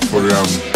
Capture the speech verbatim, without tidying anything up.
so for um